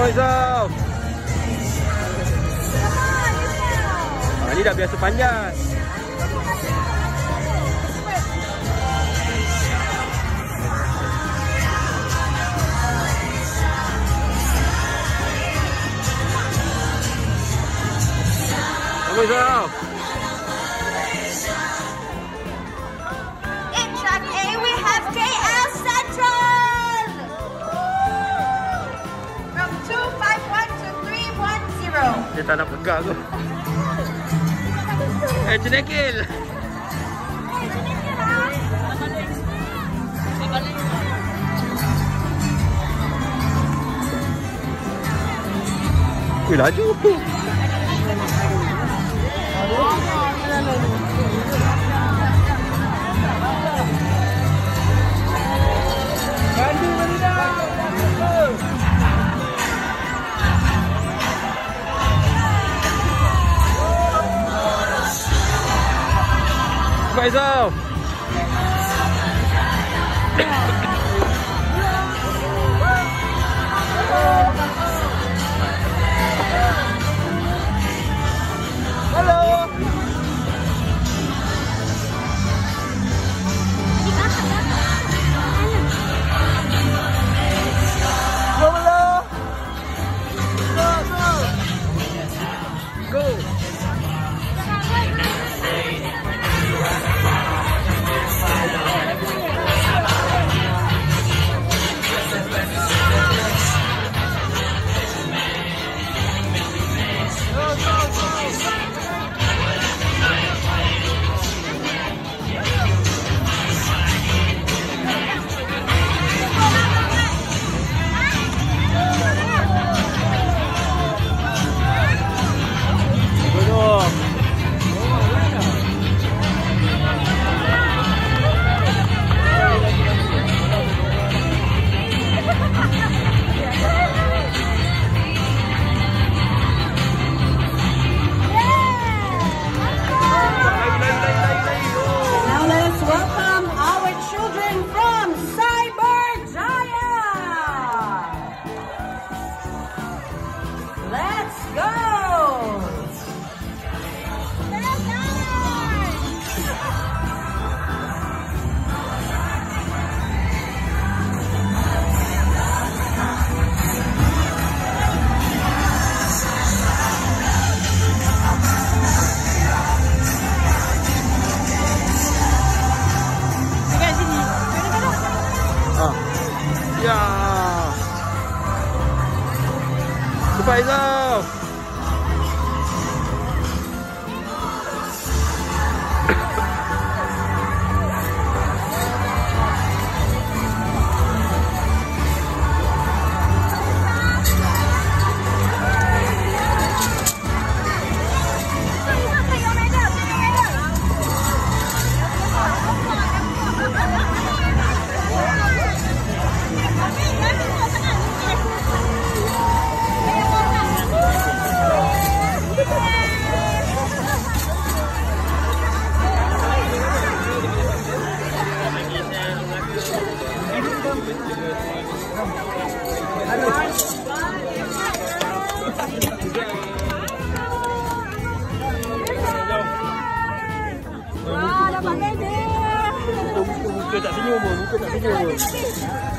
Moizal. Ini dah biasa panjat. Moizal. Dia tak nak pegang tu. Eh, cenekil. Eh, cenekil lah. Balik. Eh, laju. Faizal. Hello. Muka tak senyum pun.